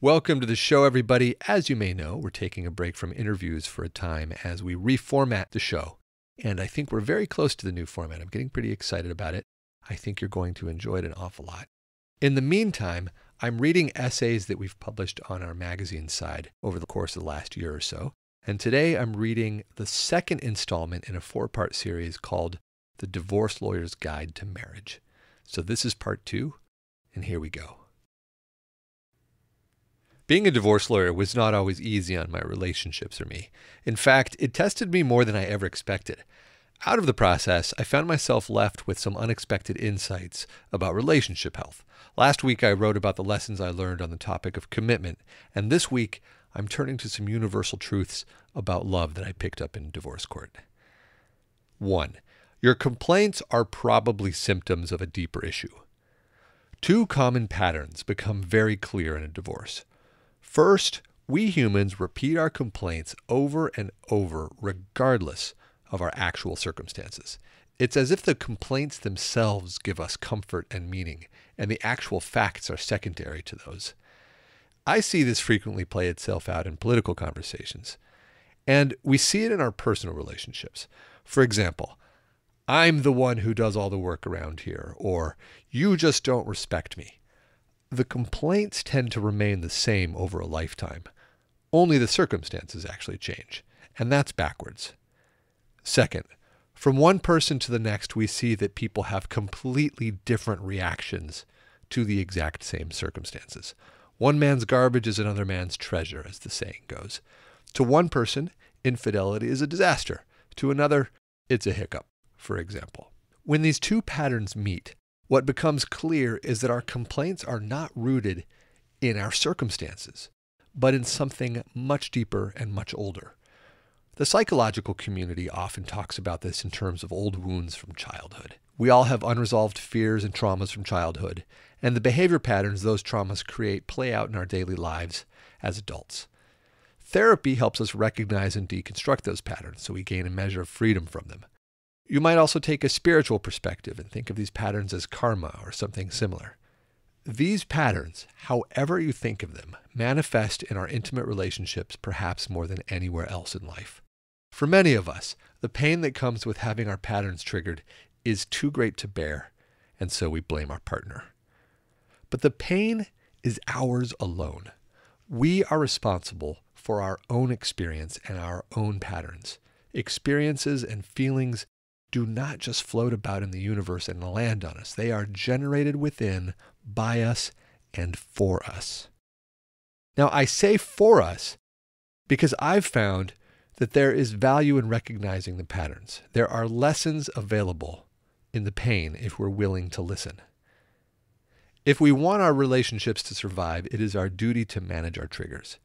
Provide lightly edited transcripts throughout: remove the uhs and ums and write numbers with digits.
Welcome to the show, everybody. As you may know, we're taking a break from interviews for a time as we reformat the show. And I think we're very close to the new format. I'm getting pretty excited about it. I think you're going to enjoy it an awful lot. In the meantime, I'm reading essays that we've published on our magazine side over the course of the last year or so. And today I'm reading the second installment in a four-part series called The Divorce Lawyer's Guide to Marriage. So this is part two, and here we go. Being a divorce lawyer was not always easy on my relationships or me. In fact, it tested me more than I ever expected. Out of the process, I found myself left with some unexpected insights about relationship health. Last week, I wrote about the lessons I learned on the topic of commitment, and this week, I'm turning to some universal truths about love that I picked up in divorce court. 1. Your complaints are probably symptoms of a deeper issue. Two common patterns become very clear in a divorce. First, we humans repeat our complaints over and over, regardless of our actual circumstances. It's as if the complaints themselves give us comfort and meaning, and the actual facts are secondary to those. I see this frequently play itself out in political conversations, and we see it in our personal relationships. For example, I'm the one who does all the work around here, or you just don't respect me. The complaints tend to remain the same over a lifetime. Only the circumstances actually change, and that's backwards. Second, from one person to the next, we see that people have completely different reactions to the exact same circumstances. One man's garbage is another man's treasure, as the saying goes. To one person, infidelity is a disaster. To another, it's a hiccup, for example. When these two patterns meet, what becomes clear is that our complaints are not rooted in our circumstances, but in something much deeper and much older. The psychological community often talks about this in terms of old wounds from childhood. We all have unresolved fears and traumas from childhood, and the behavior patterns those traumas create play out in our daily lives as adults. Therapy helps us recognize and deconstruct those patterns so we gain a measure of freedom from them. You might also take a spiritual perspective and think of these patterns as karma or something similar. These patterns, however you think of them, manifest in our intimate relationships perhaps more than anywhere else in life. For many of us, the pain that comes with having our patterns triggered is too great to bear, and so we blame our partner. But the pain is ours alone. We are responsible for our own experience and our own patterns. Experiences and feelings do not just float about in the universe and land on us. They are generated within, by us, and for us. Now, I say for us because I've found that there is value in recognizing the patterns. There are lessons available in the pain if we're willing to listen. If we want our relationships to survive, it is our duty to manage our triggers.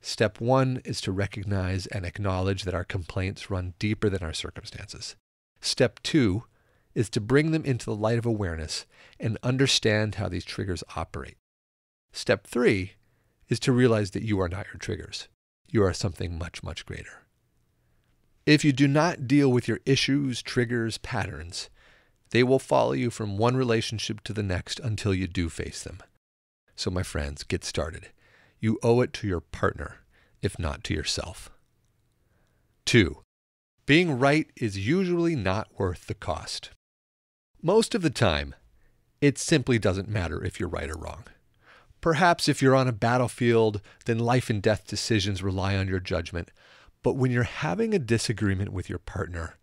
Step one is to recognize and acknowledge that our complaints run deeper than our circumstances. Step two is to bring them into the light of awareness and understand how these triggers operate. Step three is to realize that you are not your triggers. You are something much, much greater. If you do not deal with your issues, triggers, patterns, they will follow you from one relationship to the next until you do face them. So my friends, get started. You owe it to your partner, if not to yourself. 2. Being right is usually not worth the cost. Most of the time, it simply doesn't matter if you're right or wrong. Perhaps if you're on a battlefield, then life and death decisions rely on your judgment. But when you're having a disagreement with your partner,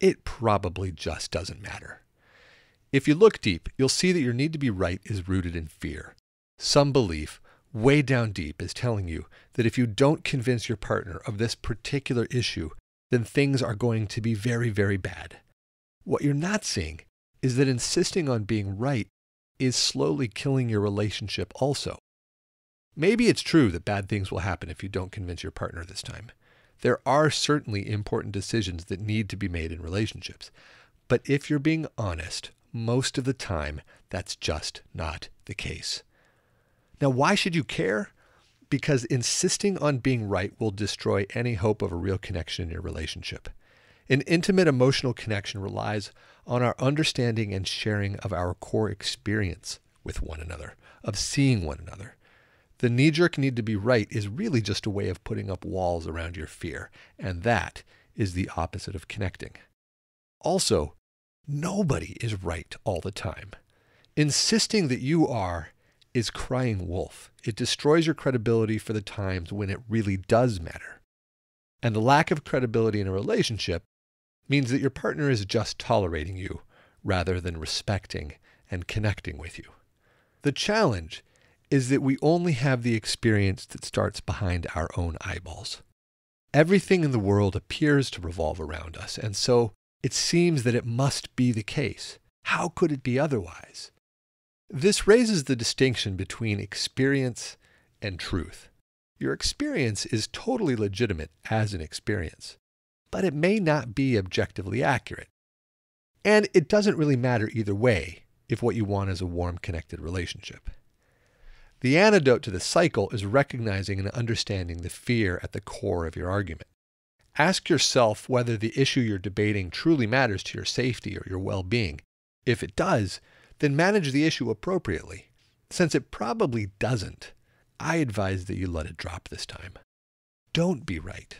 it probably just doesn't matter. If you look deep, you'll see that your need to be right is rooted in fear. Some belief, way down deep, is telling you that if you don't convince your partner of this particular issue, then things are going to be very, very bad. What you're not seeing is that insisting on being right is slowly killing your relationship also. Maybe it's true that bad things will happen if you don't convince your partner this time. There are certainly important decisions that need to be made in relationships. But if you're being honest, most of the time, that's just not the case. Now, why should you care? Because insisting on being right will destroy any hope of a real connection in your relationship. An intimate emotional connection relies on our understanding and sharing of our core experience with one another, of seeing one another. The knee-jerk need to be right is really just a way of putting up walls around your fear, and that is the opposite of connecting. Also, nobody is right all the time. Insisting that you are is crying wolf. It destroys your credibility for the times when it really does matter. And the lack of credibility in a relationship means that your partner is just tolerating you rather than respecting and connecting with you. The challenge is that we only have the experience that starts behind our own eyeballs. Everything in the world appears to revolve around us, and so it seems that it must be the case. How could it be otherwise? This raises the distinction between experience and truth. Your experience is totally legitimate as an experience, but it may not be objectively accurate. And it doesn't really matter either way if what you want is a warm, connected relationship. The antidote to this cycle is recognizing and understanding the fear at the core of your argument. Ask yourself whether the issue you're debating truly matters to your safety or your well-being. If it does, then manage the issue appropriately. Since it probably doesn't, I advise that you let it drop this time. Don't be right.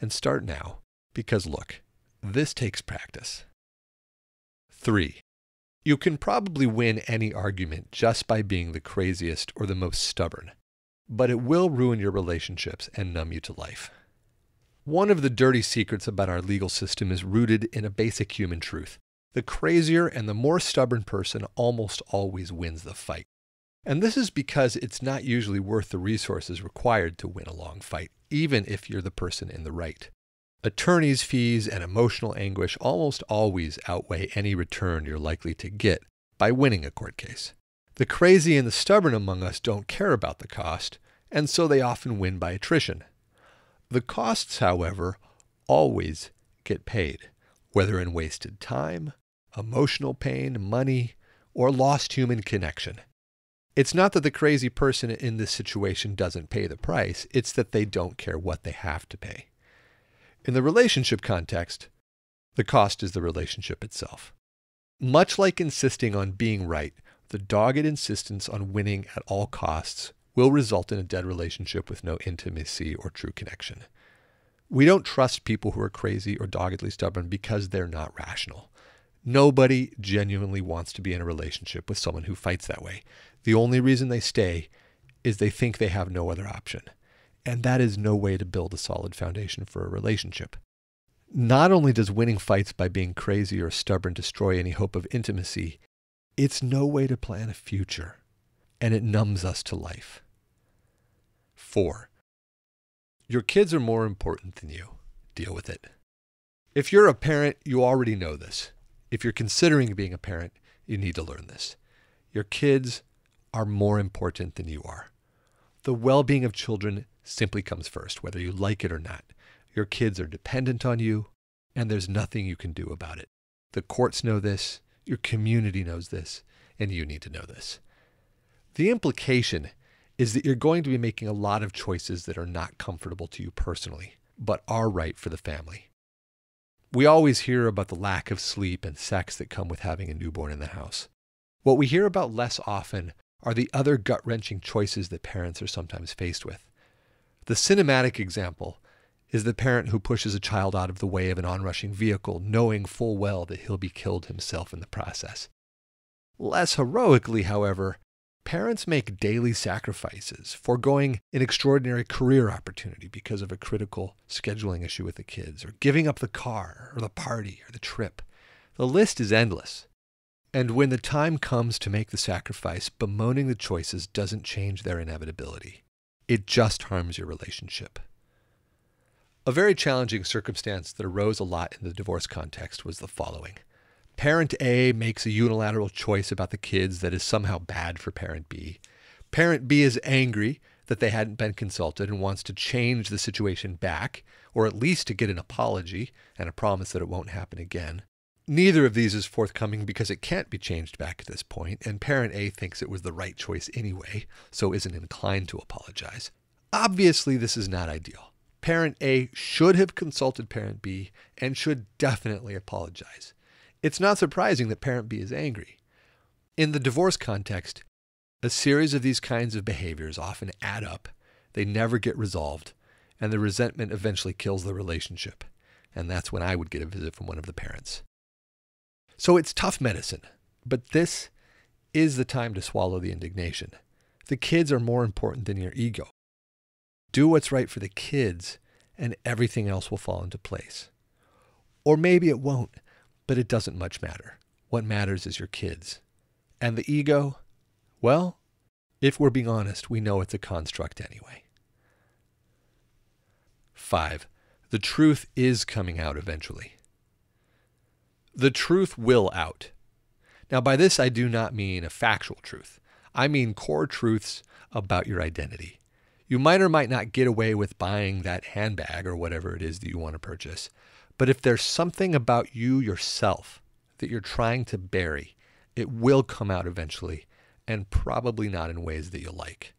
And start now, because look, this takes practice. 3. You can probably win any argument just by being the craziest or the most stubborn, but it will ruin your relationships and numb you to life. One of the dirty secrets about our legal system is rooted in a basic human truth. The crazier and the more stubborn person almost always wins the fight. And this is because it's not usually worth the resources required to win a long fight, even if you're the person in the right. Attorneys' fees and emotional anguish almost always outweigh any return you're likely to get by winning a court case. The crazy and the stubborn among us don't care about the cost, and so they often win by attrition. The costs, however, always get paid, whether in wasted time, emotional pain, money, or lost human connection. It's not that the crazy person in this situation doesn't pay the price, it's that they don't care what they have to pay. In the relationship context, the cost is the relationship itself. Much like insisting on being right, the dogged insistence on winning at all costs will result in a dead relationship with no intimacy or true connection. We don't trust people who are crazy or doggedly stubborn because they're not rational. Nobody genuinely wants to be in a relationship with someone who fights that way. The only reason they stay is they think they have no other option. And that is no way to build a solid foundation for a relationship. Not only does winning fights by being crazy or stubborn destroy any hope of intimacy, it's no way to plan a future, and it numbs us to life. 4. Your kids are more important than you. Deal with it. If you're a parent, you already know this. If you're considering being a parent, you need to learn this. Your kids are more important than you are. The well-being of children simply comes first, whether you like it or not. Your kids are dependent on you, and there's nothing you can do about it. The courts know this, your community knows this, and you need to know this. The implication is that you're going to be making a lot of choices that are not comfortable to you personally, but are right for the family. We always hear about the lack of sleep and sex that come with having a newborn in the house. What we hear about less often are the other gut-wrenching choices that parents are sometimes faced with. The cinematic example is the parent who pushes a child out of the way of an onrushing vehicle, knowing full well that he'll be killed himself in the process. Less heroically, however, parents make daily sacrifices, foregoing an extraordinary career opportunity because of a critical scheduling issue with the kids, or giving up the car, or the party, or the trip. The list is endless. And when the time comes to make the sacrifice, bemoaning the choices doesn't change their inevitability. It just harms your relationship. A very challenging circumstance that arose a lot in the divorce context was the following. Parent A makes a unilateral choice about the kids that is somehow bad for Parent B. Parent B is angry that they hadn't been consulted and wants to change the situation back, or at least to get an apology and a promise that it won't happen again. Neither of these is forthcoming because it can't be changed back at this point, and Parent A thinks it was the right choice anyway, so isn't inclined to apologize. Obviously, this is not ideal. Parent A should have consulted Parent B and should definitely apologize. It's not surprising that Parent B is angry. In the divorce context, A series of these kinds of behaviors often add up, they never get resolved, and the resentment eventually kills the relationship. And that's when I would get a visit from one of the parents. So it's tough medicine, but this is the time to swallow the indignation. The kids are more important than your ego. Do what's right for the kids, and everything else will fall into place. Or maybe it won't, but it doesn't much matter. What matters is your kids. And the ego, well, if we're being honest, we know it's a construct anyway. 5. The truth is coming out eventually. The truth will out. Now, by this, I do not mean a factual truth. I mean core truths about your identity. You might or might not get away with buying that handbag or whatever it is that you want to purchase. But if there's something about you yourself that you're trying to bury, it will come out eventually, and probably not in ways that you like.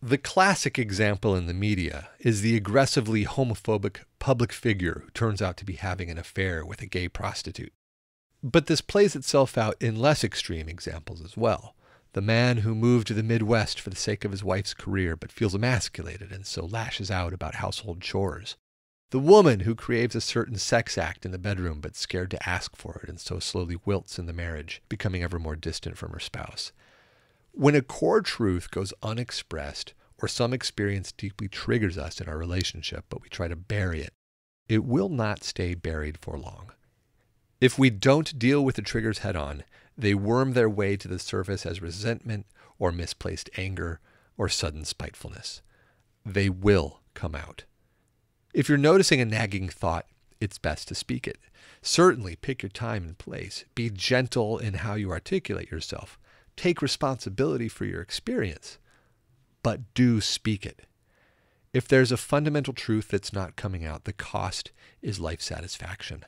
The classic example in the media is the aggressively homophobic public figure who turns out to be having an affair with a gay prostitute. But this plays itself out in less extreme examples as well. The man who moved to the Midwest for the sake of his wife's career but feels emasculated and so lashes out about household chores. The woman who craves a certain sex act in the bedroom but's scared to ask for it and so slowly wilts in the marriage, becoming ever more distant from her spouse. When a core truth goes unexpressed or some experience deeply triggers us in our relationship, but we try to bury it, it will not stay buried for long. If we don't deal with the triggers head on, they worm their way to the surface as resentment or misplaced anger or sudden spitefulness. They will come out. If you're noticing a nagging thought, it's best to speak it. Certainly pick your time and place. Be gentle in how you articulate yourself. Take responsibility for your experience, but do speak it. If there's a fundamental truth that's not coming out, the cost is life satisfaction.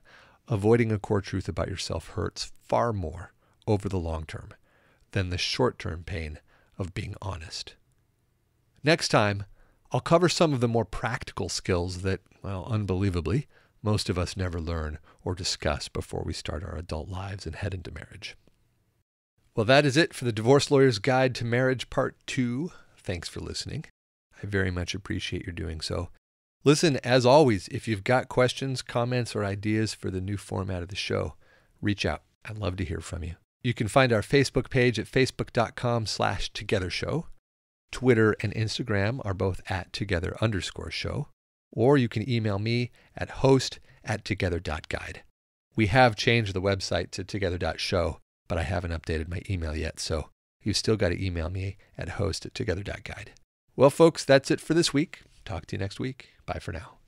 Avoiding a core truth about yourself hurts far more over the long term than the short-term pain of being honest. Next time, I'll cover some of the more practical skills that, well, unbelievably, most of us never learn or discuss before we start our adult lives and head into marriage. Well, that is it for the Divorce Lawyer's Guide to Marriage Part 2. Thanks for listening. I very much appreciate your doing so. Listen, as always, if you've got questions, comments, or ideas for the new format of the show, reach out. I'd love to hear from you. You can find our Facebook page at facebook.com/togethershow. Twitter and Instagram are both at @together_show. Or you can email me at host@together.guide. We have changed the website to together.show. But I haven't updated my email yet, so you've still got to email me at host@together.guide. Well, folks, that's it for this week. Talk to you next week. Bye for now.